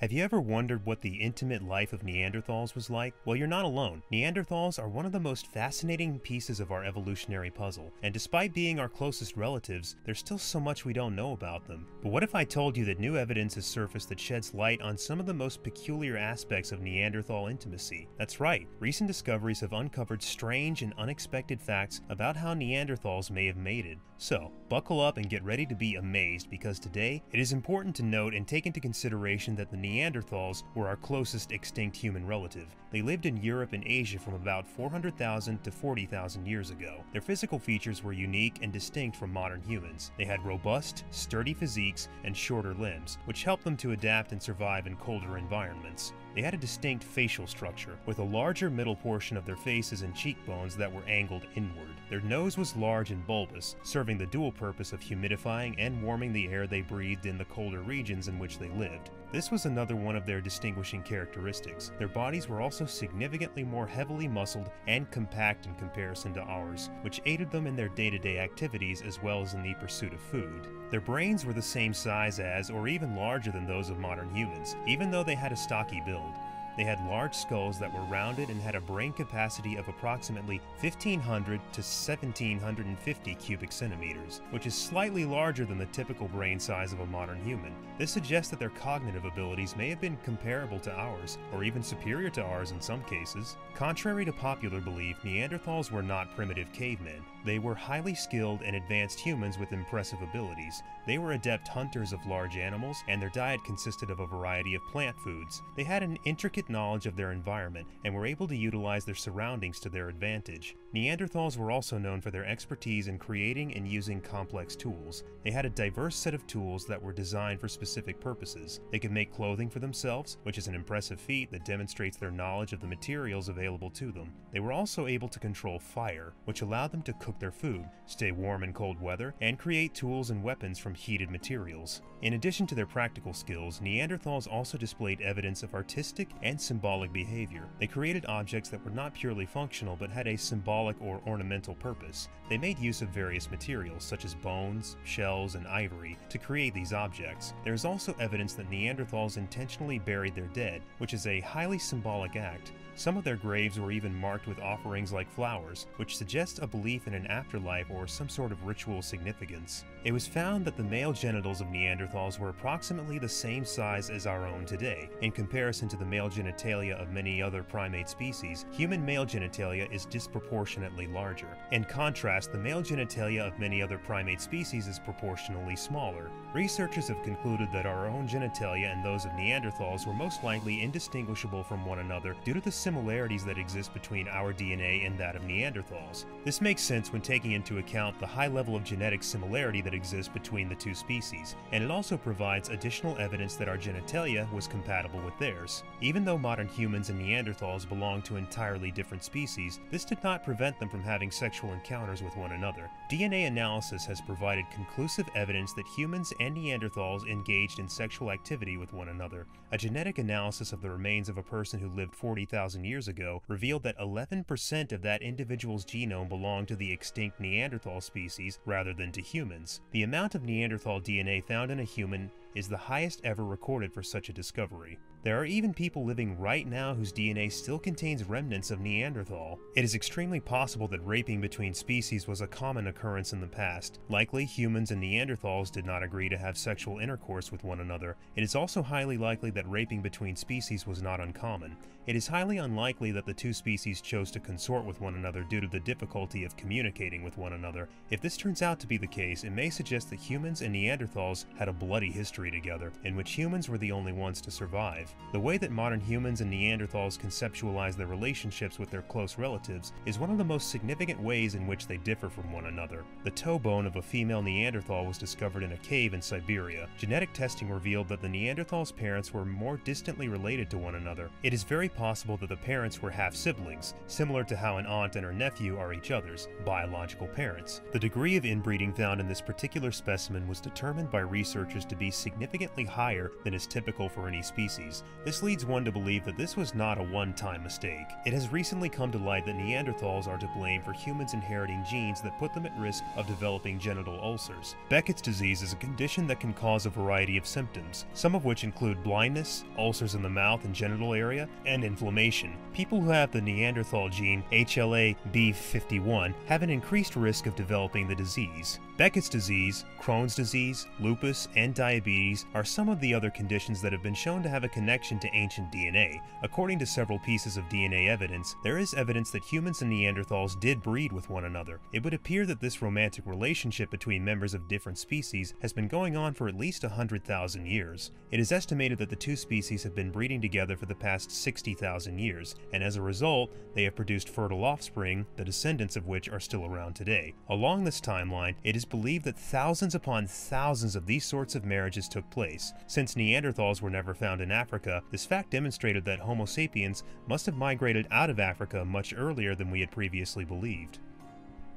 Have you ever wondered what the intimate life of Neanderthals was like? Well, you're not alone. Neanderthals are one of the most fascinating pieces of our evolutionary puzzle, and despite being our closest relatives, there's still so much we don't know about them. But what if I told you that new evidence has surfaced that sheds light on some of the most peculiar aspects of Neanderthal intimacy? That's right, recent discoveries have uncovered strange and unexpected facts about how Neanderthals may have mated. So, buckle up and get ready to be amazed, because today, it is important to note and take into consideration that the Neanderthals were our closest extinct human relative. They lived in Europe and Asia from about 400,000 to 40,000 years ago. Their physical features were unique and distinct from modern humans. They had robust, sturdy physiques and shorter limbs, which helped them to adapt and survive in colder environments. They had a distinct facial structure, with a larger middle portion of their faces and cheekbones that were angled inward. Their nose was large and bulbous, serving the dual purpose of humidifying and warming the air they breathed in the colder regions in which they lived. This was another one of their distinguishing characteristics. Their bodies were also significantly more heavily muscled and compact in comparison to ours, which aided them in their day-to-day activities as well as in the pursuit of food. Their brains were the same size as, or even larger than those of modern humans, even though they had a stocky build. They had large skulls that were rounded and had a brain capacity of approximately 1,500 to 1,750 cubic centimeters, which is slightly larger than the typical brain size of a modern human. This suggests that their cognitive abilities may have been comparable to ours, or even superior to ours in some cases. Contrary to popular belief, Neanderthals were not primitive cavemen. They were highly skilled and advanced humans with impressive abilities. They were adept hunters of large animals, and their diet consisted of a variety of plant foods. They had an intricate knowledge of their environment and were able to utilize their surroundings to their advantage. Neanderthals were also known for their expertise in creating and using complex tools. They had a diverse set of tools that were designed for specific purposes. They could make clothing for themselves, which is an impressive feat that demonstrates their knowledge of the materials available to them. They were also able to control fire, which allowed them to cook their food, stay warm in cold weather, and create tools and weapons from heated materials. In addition to their practical skills, Neanderthals also displayed evidence of artistic and symbolic behavior. They created objects that were not purely functional but had a symbolic or ornamental purpose. They made use of various materials such as bones, shells, and ivory to create these objects. There is also evidence that Neanderthals intentionally buried their dead, which is a highly symbolic act. Some of their graves were even marked with offerings like flowers, which suggests a belief in an afterlife or some sort of ritual significance. It was found that the male genitals of Neanderthals were approximately the same size as our own today. In comparison to the male genitalia of many other primate species, human male genitalia is disproportionately larger. In contrast, the male genitalia of many other primate species is proportionally smaller. Researchers have concluded that our own genitalia and those of Neanderthals were most likely indistinguishable from one another due to the similarities that exist between our DNA and that of Neanderthals. This makes sense when taking into account the high level of genetic similarity that exists between the two species, and it also provides additional evidence that our genitalia was compatible with theirs. Even though modern humans and Neanderthals belong to entirely different species, this did not prevent them from having sexual encounters with one another. DNA analysis has provided conclusive evidence that humans and Neanderthals engaged in sexual activity with one another. A genetic analysis of the remains of a person who lived 40,000 years ago revealed that 11% of that individual's genome belonged to the extinct Neanderthal species rather than to humans. The amount of Neanderthal DNA found in a human is the highest ever recorded for such a discovery. There are even people living right now whose DNA still contains remnants of Neanderthal. It is extremely possible that raping between species was a common occurrence in the past. Likely, humans and Neanderthals did not agree to have sexual intercourse with one another. It is also highly likely that raping between species was not uncommon. It is highly unlikely that the two species chose to consort with one another due to the difficulty of communicating with one another. If this turns out to be the case, it may suggest that humans and Neanderthals had a bloody history together, in which humans were the only ones to survive. The way that modern humans and Neanderthals conceptualize their relationships with their close relatives is one of the most significant ways in which they differ from one another. The toe bone of a female Neanderthal was discovered in a cave in Siberia. Genetic testing revealed that the Neanderthal's parents were more distantly related to one another. It is very possible that the parents were half-siblings, similar to how an aunt and her nephew are each other's biological parents. The degree of inbreeding found in this particular specimen was determined by researchers to be significant significantly higher than is typical for any species. This leads one to believe that this was not a one-time mistake. It has recently come to light that Neanderthals are to blame for humans inheriting genes that put them at risk of developing genital ulcers. Behçet's disease is a condition that can cause a variety of symptoms, some of which include blindness, ulcers in the mouth and genital area, and inflammation. People who have the Neanderthal gene HLA B51 have an increased risk of developing the disease. Behçet's disease, Crohn's disease, lupus, and diabetes are some of the other conditions that have been shown to have a connection to ancient DNA. According to several pieces of DNA evidence, there is evidence that humans and Neanderthals did breed with one another. It would appear that this romantic relationship between members of different species has been going on for at least 100,000 years. It is estimated that the two species have been breeding together for the past 60,000 years, and as a result, they have produced fertile offspring, the descendants of which are still around today. Along this timeline, it is believed that thousands upon thousands of these sorts of marriages took place. Since Neanderthals were never found in Africa, this fact demonstrated that Homo sapiens must have migrated out of Africa much earlier than we had previously believed.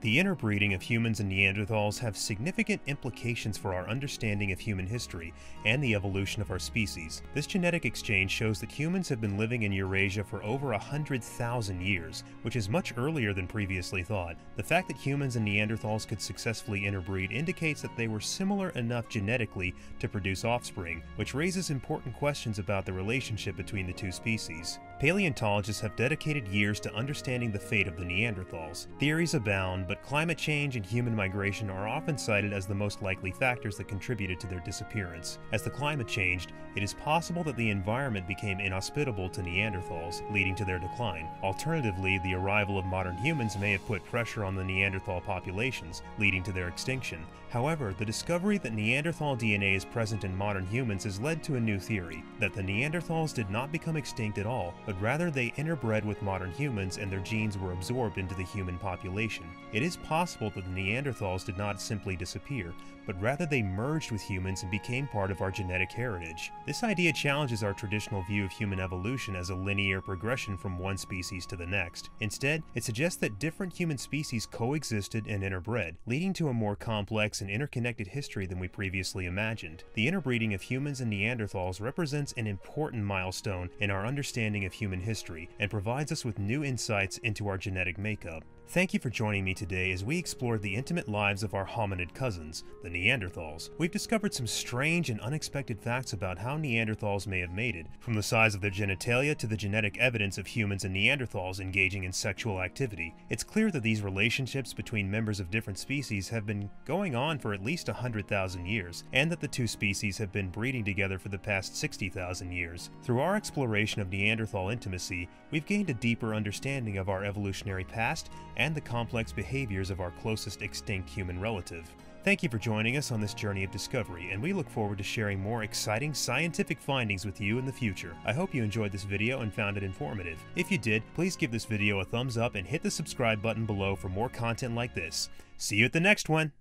The interbreeding of humans and Neanderthals have significant implications for our understanding of human history and the evolution of our species. This genetic exchange shows that humans have been living in Eurasia for over 100,000 years, which is much earlier than previously thought. The fact that humans and Neanderthals could successfully interbreed indicates that they were similar enough genetically to produce offspring, which raises important questions about the relationship between the two species. Paleontologists have dedicated years to understanding the fate of the Neanderthals. Theories abound, but climate change and human migration are often cited as the most likely factors that contributed to their disappearance. As the climate changed, it is possible that the environment became inhospitable to Neanderthals, leading to their decline. Alternatively, the arrival of modern humans may have put pressure on the Neanderthal populations, leading to their extinction. However, the discovery that Neanderthal DNA is present in modern humans has led to a new theory, that the Neanderthals did not become extinct at all, but rather they interbred with modern humans and their genes were absorbed into the human population. It is possible that the Neanderthals did not simply disappear, but rather they merged with humans and became part of our genetic heritage. This idea challenges our traditional view of human evolution as a linear progression from one species to the next. Instead, it suggests that different human species coexisted and interbred, leading to a more complex and interconnected history than we previously imagined. The interbreeding of humans and Neanderthals represents an important milestone in our understanding of human history and provides us with new insights into our genetic makeup. Thank you for joining me today as we explored the intimate lives of our hominid cousins, the Neanderthals. We've discovered some strange and unexpected facts about how Neanderthals may have mated, from the size of their genitalia to the genetic evidence of humans and Neanderthals engaging in sexual activity. It's clear that these relationships between members of different species have been going on for at least 100,000 years, and that the two species have been breeding together for the past 60,000 years. Through our exploration of Neanderthal intimacy, we've gained a deeper understanding of our evolutionary past and the complex behaviors of our closest extinct human relative. Thank you for joining us on this journey of discovery, and we look forward to sharing more exciting scientific findings with you in the future. I hope you enjoyed this video and found it informative. If you did, please give this video a thumbs up and hit the subscribe button below for more content like this. See you at the next one!